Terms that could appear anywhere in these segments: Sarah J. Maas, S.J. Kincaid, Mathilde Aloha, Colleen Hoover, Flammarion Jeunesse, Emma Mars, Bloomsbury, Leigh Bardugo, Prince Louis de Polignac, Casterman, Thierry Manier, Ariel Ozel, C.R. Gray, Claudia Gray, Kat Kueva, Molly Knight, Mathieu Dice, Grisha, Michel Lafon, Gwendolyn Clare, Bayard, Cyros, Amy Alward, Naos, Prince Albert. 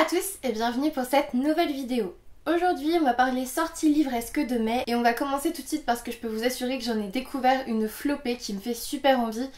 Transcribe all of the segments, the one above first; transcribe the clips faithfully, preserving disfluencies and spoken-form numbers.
Bonjour à tous et bienvenue pour cette nouvelle vidéo. Aujourd'hui on va parler sorties livresques de mai et on va commencer tout de suite parce que je peux vous assurer que j'en ai découvert une flopée qui me fait super envie.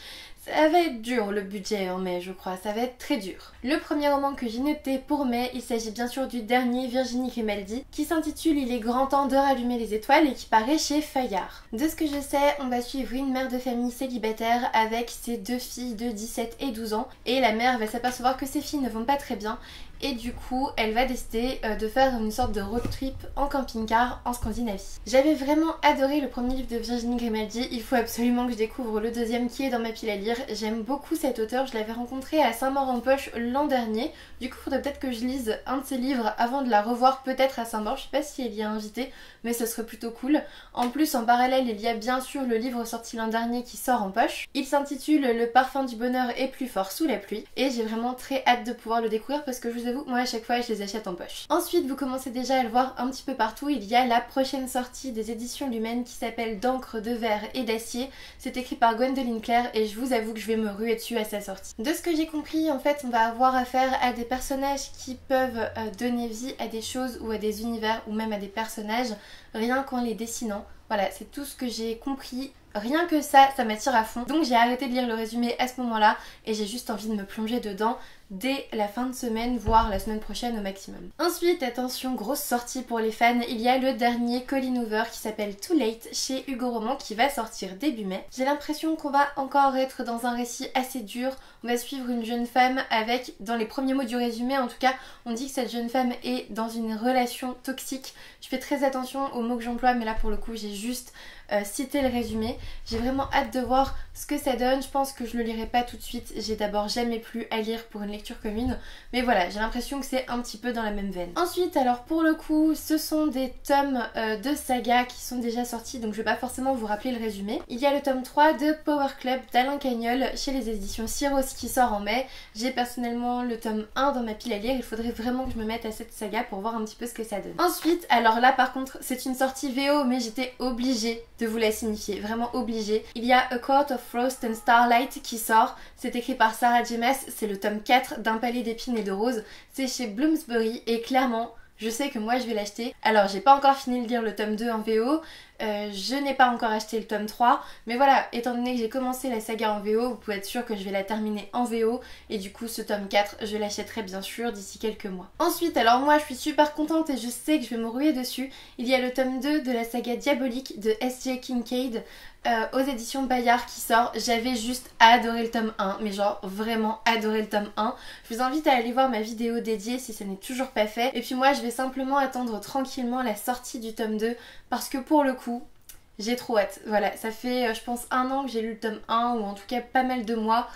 Ça va être dur le budget en mai je crois, ça va être très dur. Le premier roman que j'ai noté pour mai, il s'agit bien sûr du dernier Virginie Grimaldi qui s'intitule Il est grand temps de rallumer les étoiles et qui paraît chez Fayard. De ce que je sais, on va suivre une mère de famille célibataire avec ses deux filles de dix-sept et douze ans et la mère va s'apercevoir que ses filles ne vont pas très bien. Et du coup, elle va décider de faire une sorte de road trip en camping-car en Scandinavie. J'avais vraiment adoré le premier livre de Virginie Grimaldi, il faut absolument que je découvre le deuxième qui est dans ma pile à lire. J'aime beaucoup cet auteur, je l'avais rencontré à Saint-Maur-en-Poche l'an dernier. Du coup, il faudrait peut-être que je lise un de ses livres avant de la revoir peut-être à Saint-Maur, je sais pas si elle y est invitée, mais ce serait plutôt cool. En plus, en parallèle, il y a bien sûr le livre sorti l'an dernier qui sort en poche. Il s'intitule Le parfum du bonheur est plus fort sous la pluie et j'ai vraiment très hâte de pouvoir le découvrir parce que je vous moi à chaque fois je les achète en poche. Ensuite vous commencez déjà à le voir un petit peu partout, il y a la prochaine sortie des éditions Lumen qui s'appelle D'encre, de verre et d'acier. C'est écrit par Gwendolyn Clare et je vous avoue que je vais me ruer dessus à sa sortie. De ce que j'ai compris en fait on va avoir affaire à des personnages qui peuvent donner vie à des choses ou à des univers ou même à des personnages rien qu'en les dessinant. Voilà, c'est tout ce que j'ai compris. Rien que ça, ça m'attire à fond. Donc j'ai arrêté de lire le résumé à ce moment-là et j'ai juste envie de me plonger dedans dès la fin de semaine, voire la semaine prochaine au maximum. Ensuite, attention, grosse sortie pour les fans, il y a le dernier Colleen Hoover qui s'appelle Too Late chez Hugo Romand qui va sortir début mai. J'ai l'impression qu'on va encore être dans un récit assez dur. On va suivre une jeune femme avec, dans les premiers mots du résumé en tout cas, on dit que cette jeune femme est dans une relation toxique. Je fais très attention aux mots que j'emploie mais là pour le coup j'ai juste euh, cité le résumé. J'ai vraiment hâte de voir ce que ça donne. Je pense que je le lirai pas tout de suite. J'ai d'abord jamais plu à lire pour une lecture commune. Mais voilà, j'ai l'impression que c'est un petit peu dans la même veine. Ensuite, alors pour le coup, ce sont des tomes euh, de saga qui sont déjà sortis. Donc je vais pas forcément vous rappeler le résumé. Il y a le tome trois de Power Club d'Alain Cagnol chez les éditions Cyros qui sort en mai. J'ai personnellement le tome un dans ma pile à lire. Il faudrait vraiment que je me mette à cette saga pour voir un petit peu ce que ça donne. Ensuite, alors là par contre, c'est une sortie V O mais j'étais obligée de vous la signifier. Vraiment obligé. Il y a A Court of Frost and Starlight qui sort, c'est écrit par Sarah J. Maas, c'est le tome quatre d'un palais d'épines et de roses, c'est chez Bloomsbury et clairement je sais que moi je vais l'acheter. Alors j'ai pas encore fini de lire le tome deux en V O, euh, je n'ai pas encore acheté le tome trois, mais voilà, étant donné que j'ai commencé la saga en V O, vous pouvez être sûr que je vais la terminer en V O et du coup ce tome quatre je l'achèterai bien sûr d'ici quelques mois. Ensuite, alors moi je suis super contente et je sais que je vais me ruer dessus, il y a le tome deux de la saga diabolique de S J Kincaid Euh, aux éditions Bayard qui sort. J'avais juste adoré le tome un, mais genre vraiment adoré le tome un. Je vous invite à aller voir ma vidéo dédiée si ça n'est toujours pas fait. Et puis moi je vais simplement attendre tranquillement la sortie du tome deux parce que pour le coup j'ai trop hâte. Voilà, ça fait je pense un an que j'ai lu le tome un ou en tout cas pas mal de mois.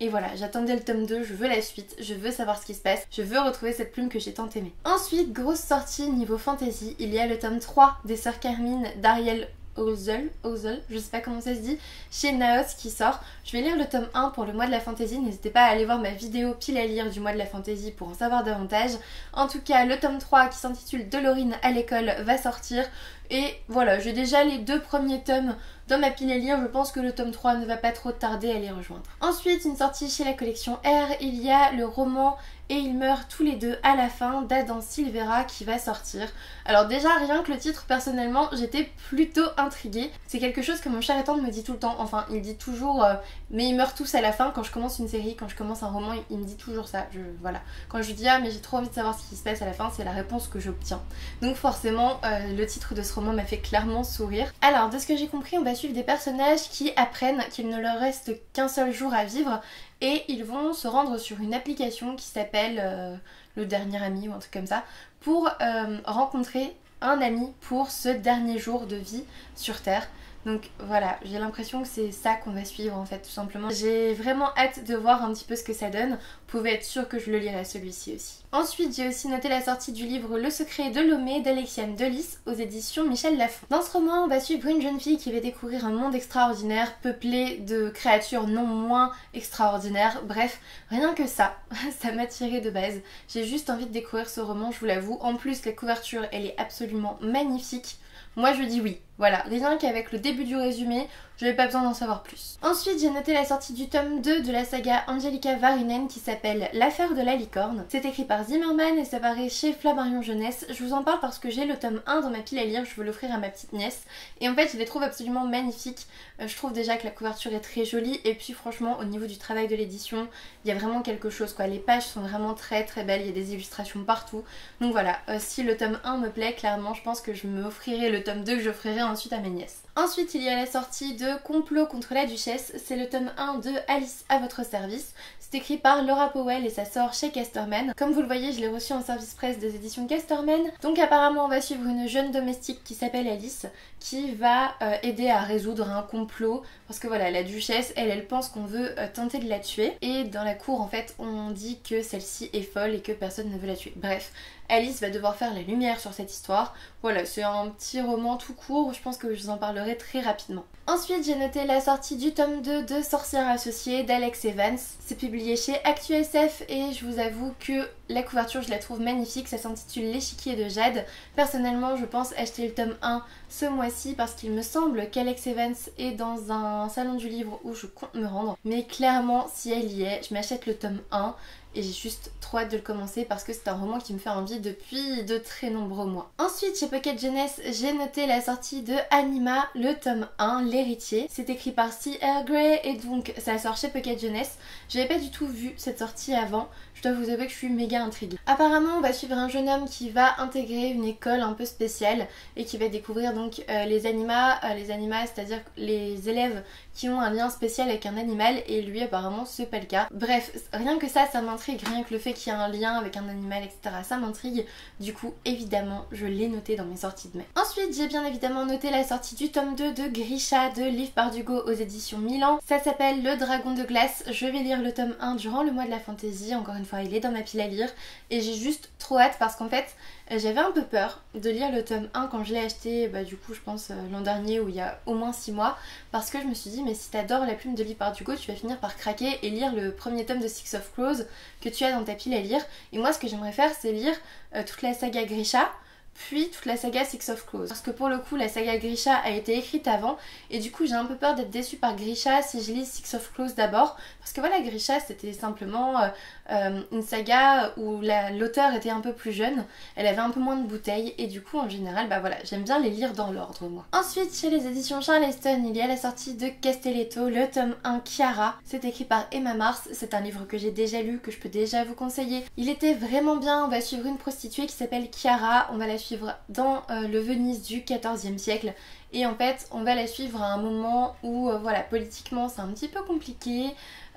Et voilà, j'attendais le tome deux, je veux la suite, je veux savoir ce qui se passe, je veux retrouver cette plume que j'ai tant aimée. Ensuite, grosse sortie niveau fantasy, il y a le tome trois des Sœurs Carmine d'Ariel Ozel, Ozel, je sais pas comment ça se dit, chez Naos qui sort. Je vais lire le tome un pour le mois de la fantaisie, n'hésitez pas à aller voir ma vidéo pile à lire du mois de la fantaisie pour en savoir davantage. En tout cas, le tome trois qui s'intitule Dolorine à l'école va sortir. Et voilà, j'ai déjà les deux premiers tomes dans ma pile à lire, je pense que le tome trois ne va pas trop tarder à les rejoindre. Ensuite, une sortie chez la collection R, il y a le roman Et ils meurent tous les deux à la fin d'Adam Silvera qui va sortir. Alors déjà, rien que le titre, personnellement, j'étais plutôt intriguée. C'est quelque chose que mon cher étendre me dit tout le temps, enfin il dit toujours euh, mais ils meurent tous à la fin. Quand je commence une série, quand je commence un roman, il me dit toujours ça. Je, voilà. Quand je lui dis ah mais j'ai trop envie de savoir ce qui se passe à la fin, c'est la réponse que j'obtiens. Donc forcément, euh, le titre de ce roman m'a fait clairement sourire. Alors de ce que j'ai compris, on va suivre des personnages qui apprennent qu'il ne leur reste qu'un seul jour à vivre et ils vont se rendre sur une application qui s'appelle euh, Le Dernier Ami ou un truc comme ça pour euh, rencontrer un ami pour ce dernier jour de vie sur Terre. Donc voilà, j'ai l'impression que c'est ça qu'on va suivre en fait tout simplement. J'ai vraiment hâte de voir un petit peu ce que ça donne. Vous pouvez être sûr que je le lirai celui-ci aussi. Ensuite, j'ai aussi noté la sortie du livre Le secret de Lomé d'Alexiane Delis aux éditions Michel Lafon. Dans ce roman, on va suivre une jeune fille qui va découvrir un monde extraordinaire peuplé de créatures non moins extraordinaires. Bref, rien que ça, ça m'attirait de base. J'ai juste envie de découvrir ce roman, je vous l'avoue. En plus, la couverture, elle est absolument magnifique. Moi, je dis oui. Voilà, rien qu'avec le début du résumé, je n'ai pas besoin d'en savoir plus. Ensuite, j'ai noté la sortie du tome deux de la saga Angelica Varinen qui s'appelle L'affaire de la licorne. C'est écrit par Zimmerman et ça paraît chez Flammarion Jeunesse. Je vous en parle parce que j'ai le tome un dans ma pile à lire, je veux l'offrir à ma petite nièce. Et en fait, je les trouve absolument magnifiques. Je trouve déjà que la couverture est très jolie et puis franchement, au niveau du travail de l'édition, il y a vraiment quelque chose quoi. Les pages sont vraiment très très belles, il y a des illustrations partout. Donc voilà, euh, si le tome un me plaît, clairement, je pense que je m'offrirai le tome deux que j'offrirai ensuite à mes nièces. Ensuite, il y a la sortie de Complot contre la Duchesse, c'est le tome un de Alice à votre service. C'est écrit par Laura Powell et ça sort chez Casterman. Comme vous le voyez, je l'ai reçu en service presse des éditions Casterman. Donc apparemment, on va suivre une jeune domestique qui s'appelle Alice, qui va euh, aider à résoudre un complot, parce que voilà, la Duchesse, elle, elle pense qu'on veut euh, tenter de la tuer. Et dans la cour, en fait, on dit que celle-ci est folle et que personne ne veut la tuer. Bref, Alice va devoir faire la lumière sur cette histoire. Voilà, c'est un petit roman tout court, je pense que je vous en parlerai très rapidement. Ensuite, j'ai noté la sortie du tome deux de Sorcières associées d'Alex Evans. C'est publié chez ActuSF et je vous avoue que la couverture, je la trouve magnifique. Ça s'intitule L'échiquier de Jade. Personnellement, je pense acheter le tome un ce mois-ci parce qu'il me semble qu'Alex Evans est dans un salon du livre où je compte me rendre. Mais clairement, si elle y est, je m'achète le tome un. Et j'ai juste trop hâte de le commencer parce que c'est un roman qui me fait envie depuis de très nombreux mois. Ensuite, chez Pocket Jeunesse, j'ai noté la sortie de Anima, le tome un, L'héritier. C'est écrit par C R Gray et donc ça sort chez Pocket Jeunesse. J'avais pas du tout vu cette sortie avant. Je dois vous avouer que je suis méga intriguée. Apparemment, on va suivre un jeune homme qui va intégrer une école un peu spéciale et qui va découvrir donc euh, les animas, euh, les animas, c'est-à-dire les élèves qui ont un lien spécial avec un animal et lui apparemment c'est pas le cas. Bref, rien que ça, ça m'intrigue. Rien que le fait qu'il y ait un lien avec un animal, et cetera, ça m'intrigue. Du coup, évidemment, je l'ai noté dans mes sorties de mai. Ensuite, j'ai bien évidemment noté la sortie du tome deux de Grisha de Leigh Bardugo aux éditions Milan. Ça s'appelle Le Dragon de Glace. Je vais lire le tome un durant le mois de la fantaisie. Encore une fois, il est dans ma pile à lire. Et j'ai juste trop hâte parce qu'en fait, j'avais un peu peur de lire le tome un quand je l'ai acheté, bah du coup, je pense l'an dernier ou il y a au moins six mois. Parce que je me suis dit, mais si t'adores la plume de Leigh Bardugo, tu vas finir par craquer et lire le premier tome de Six of Crows que tu as dans ta pile à lire. Et moi, ce que j'aimerais faire, c'est lire euh, toute la saga Grisha, puis toute la saga Six of Crows. Parce que pour le coup, la saga Grisha a été écrite avant, et du coup, j'ai un peu peur d'être déçue par Grisha si je lis Six of Crows d'abord. Parce que voilà, Grisha, c'était simplement euh, euh, une saga où l'auteur la, était un peu plus jeune, elle avait un peu moins de bouteilles, et du coup, en général, bah voilà, j'aime bien les lire dans l'ordre, moi. Ensuite, chez les éditions Charleston, il y a la sortie de Castelletto, le tome un Chiara. C'est écrit par Emma Mars, c'est un livre que j'ai déjà lu, que je peux déjà vous conseiller. Il était vraiment bien, on va suivre une prostituée qui s'appelle Chiara, on va la suivre dans euh, le Venise du quatorzième siècle et en fait on va la suivre à un moment où euh, voilà, politiquement c'est un petit peu compliqué,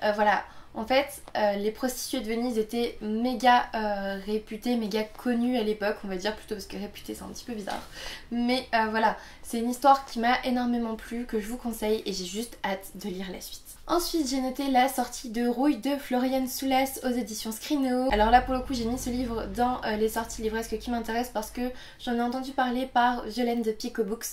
euh, voilà. En fait, euh, les prostituées de Venise étaient méga euh, réputées, méga connues à l'époque, on va dire plutôt, parce que réputées c'est un petit peu bizarre. Mais euh, voilà, c'est une histoire qui m'a énormément plu, que je vous conseille et j'ai juste hâte de lire la suite. Ensuite, j'ai noté la sortie de Rouille de Floriane Soulès aux éditions Scrineo. Alors là, pour le coup, j'ai mis ce livre dans euh, les sorties livresques qui m'intéressent parce que j'en ai entendu parler par Violaine de PicoBooks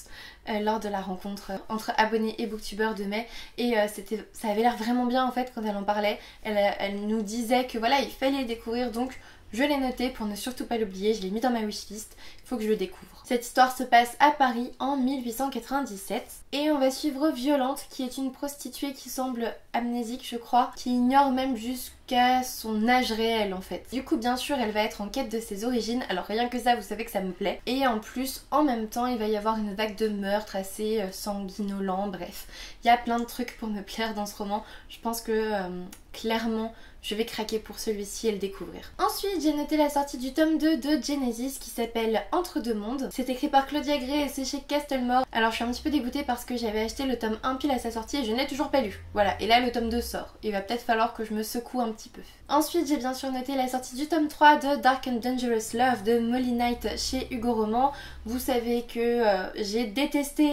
euh, lors de la rencontre entre abonnés et booktubeurs de mai. Et euh, c'était, ça avait l'air vraiment bien en fait quand elle en parlait. Elle, elle nous disait que voilà, il fallait le découvrir, donc je l'ai noté pour ne surtout pas l'oublier, je l'ai mis dans ma wishlist, il faut que je le découvre. Cette histoire se passe à Paris en mille huit cent quatre-vingt-dix-sept et on va suivre Violente qui est une prostituée qui semble amnésique je crois, qui ignore même jusqu'à son âge réel en fait. Du coup bien sûr elle va être en quête de ses origines, alors rien que ça vous savez que ça me plaît. Et en plus en même temps il va y avoir une vague de meurtres assez sanguinolents, bref. Il y a plein de trucs pour me plaire dans ce roman, je pense que euh, clairement je vais craquer pour celui-ci et le découvrir. Ensuite, j'ai noté la sortie du tome deux de Genesis qui s'appelle Entre deux mondes. C'est écrit par Claudia Gray et c'est chez Castlemore. Alors je suis un petit peu dégoûtée parce que j'avais acheté le tome un pile à sa sortie et je ne l'ai toujours pas lu. Voilà, et là le tome deux sort. Il va peut-être falloir que je me secoue un petit peu. Ensuite, j'ai bien sûr noté la sortie du tome trois de Dark and Dangerous Love de Molly Knight chez Hugo Romand. Vous savez que euh, j'ai détesté,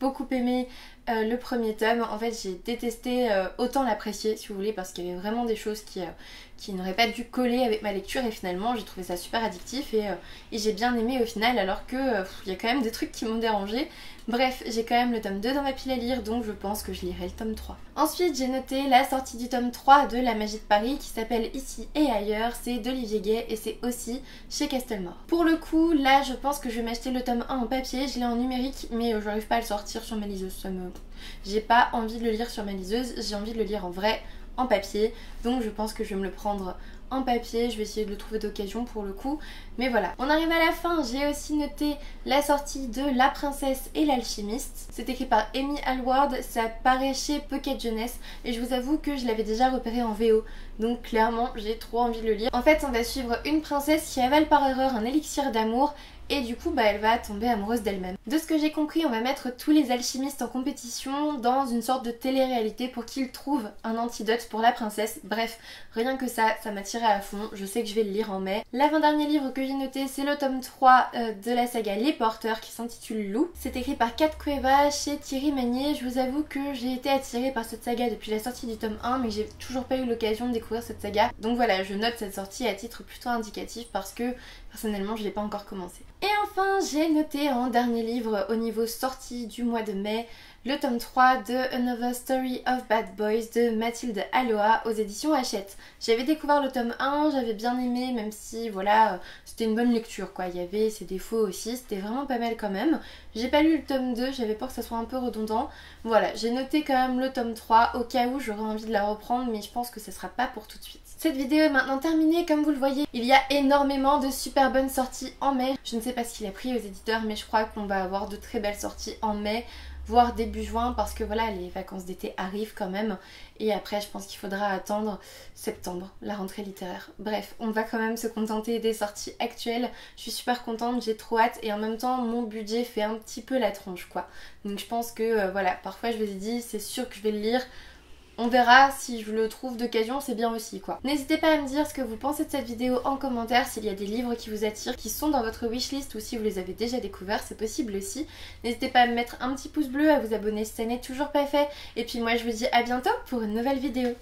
beaucoup aimé Euh, le premier tome. En fait j'ai détesté euh, autant l'apprécier si vous voulez parce qu'il y avait vraiment des choses qui, euh, qui n'aurait pas dû coller avec ma lecture, et finalement j'ai trouvé ça super addictif et, euh, et j'ai bien aimé au final, alors que euh, il y a quand même des trucs qui m'ont dérangé. Bref, j'ai quand même le tome deux dans ma pile à lire, donc je pense que je lirai le tome trois. Ensuite, j'ai noté la sortie du tome trois de La Magie de Paris qui s'appelle Ici et ailleurs, c'est d'Olivier Gay et c'est aussi chez Castlemore. Pour le coup, là je pense que je vais m'acheter le tome un en papier, je l'ai en numérique mais je n'arrive pas à le sortir sur ma liseuse, ça me... j'ai pas envie de le lire sur ma liseuse, j'ai envie de le lire en vrai, en papier, donc je pense que je vais me le prendre en papier, je vais essayer de le trouver d'occasion pour le coup, mais voilà. On arrive à la fin, j'ai aussi noté la sortie de La Princesse et l'Alchimiste, c'est écrit par Amy Alward, ça paraît chez Pocket Jeunesse, et je vous avoue que je l'avais déjà repéré en V O, donc clairement j'ai trop envie de le lire. En fait, on va suivre une princesse qui avale par erreur un élixir d'amour, et du coup bah, elle va tomber amoureuse d'elle-même. De ce que j'ai compris, on va mettre tous les alchimistes en compétition dans une sorte de télé-réalité pour qu'ils trouvent un antidote pour la princesse. Bref, rien que ça, ça m'a tiré à fond, je sais que je vais le lire en mai. L'avant-dernier livre que j'ai noté, c'est le tome trois euh, de la saga Les Porteurs qui s'intitule Loup. C'est écrit par Kat Kueva chez Thierry Manier. Je vous avoue que j'ai été attirée par cette saga depuis la sortie du tome un, mais j'ai toujours pas eu l'occasion de découvrir cette saga. Donc voilà, je note cette sortie à titre plutôt indicatif parce que personnellement je l'ai pas encore commencé. Et enfin, j'ai noté en dernier livre au niveau sortie du mois de mai le tome trois de Another Story of Bad Boys de Mathilde Aloha aux éditions Hachette. J'avais découvert le tome un, j'avais bien aimé, même si voilà, c'était une bonne lecture quoi, il y avait ses défauts aussi, c'était vraiment pas mal quand même. J'ai pas lu le tome deux, j'avais peur que ça soit un peu redondant. Voilà, j'ai noté quand même le tome trois au cas où j'aurais envie de la reprendre, mais je pense que ça sera pas pour tout de suite. Cette vidéo est maintenant terminée, comme vous le voyez, il y a énormément de super bonnes sorties en mai. Je ne sais pas ce qu'il a pris aux éditeurs, mais je crois qu'on va avoir de très belles sorties en mai, voire début juin, parce que voilà, les vacances d'été arrivent quand même, et après je pense qu'il faudra attendre septembre, la rentrée littéraire. Bref, on va quand même se contenter des sorties actuelles, je suis super contente, j'ai trop hâte, et en même temps mon budget fait un petit peu la tronche quoi, donc je pense que euh, voilà, parfois je vous ai dit c'est sûr que je vais le lire, on verra, si je le trouve d'occasion, c'est bien aussi quoi. N'hésitez pas à me dire ce que vous pensez de cette vidéo en commentaire, s'il y a des livres qui vous attirent, qui sont dans votre wishlist ou si vous les avez déjà découverts, c'est possible aussi. N'hésitez pas à me mettre un petit pouce bleu, à vous abonner si ça n'est toujours pas fait. Et puis moi je vous dis à bientôt pour une nouvelle vidéo.